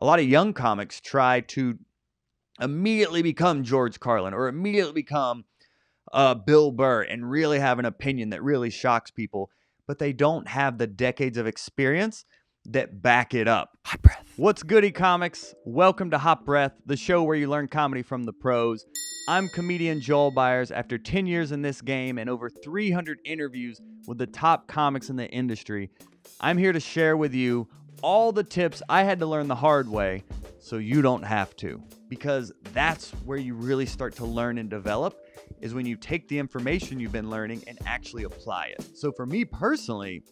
a lot of young comics try to immediately become George Carlin or immediately become Bill Burr and really have an opinion that really shocks people, but they don't have the decades of experience that back it up. Hot Breath. What's goody, comics? Welcome to Hot Breath, the show where you learn comedy from the pros. I'm comedian Joel Byers. After 10 years in this game and over 300 interviews with the top comics in the industry, I'm here to share with you all the tips I had to learn the hard way so you don't have to. Because that's where you really start to learn and develop, is when you take the information you've been learning and actually apply it. So for me personally,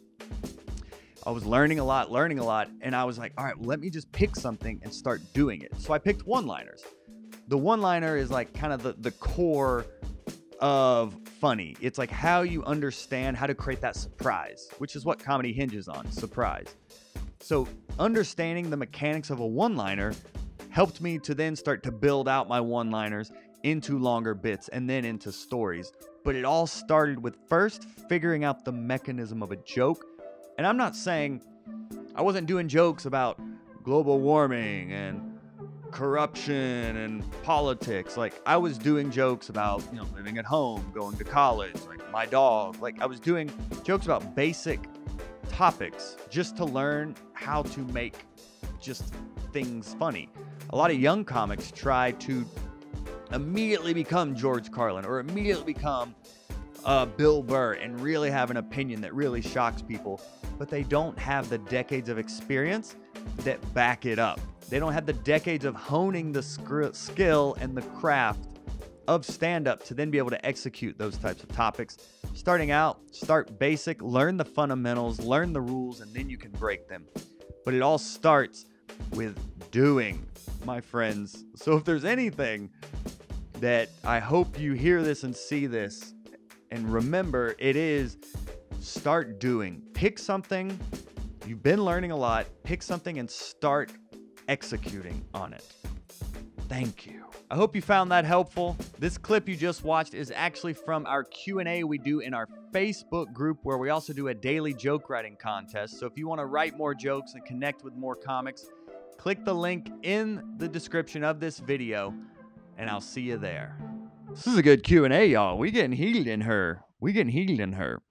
I was learning a lot, and I was like, all right, let me just pick something and start doing it. So I picked one-liners. The one-liner is like kind of the core of funny. It's like how you understand how to create that surprise, which is what comedy hinges on, surprise. So understanding the mechanics of a one-liner helped me to then start to build out my one-liners into longer bits and then into stories. But it all started with first figuring out the mechanism of a joke. And I'm not saying I wasn't doing jokes about global warming and corruption and politics. Like, I was doing jokes about, you know, living at home, going to college, like my dog. Like, I was doing jokes about basic topics just to learn how to make just things funny. A lot of young comics try to immediately become George Carlin or immediately become Bill Burr and really have an opinion that really shocks people, but they don't have the decades of experience that back it up. They don't have the decades of honing the skill and the craft of stand-up to then be able to execute those types of topics. Starting out, start basic, learn the fundamentals, learn the rules, and then you can break them. But it all starts with doing, my friends. So if there's anything that I hope you hear this and see this and remember, it is start doing. Pick something. You've been learning a lot. Pick something and start executing on it. Thank you. I hope you found that helpful. This clip you just watched is actually from our Q&A we do in our Facebook group, where we also do a daily joke writing contest. So if you want to write more jokes and connect with more comics, click the link in the description of this video, and I'll see you there. This is a good Q&A, y'all. We getting heated in her.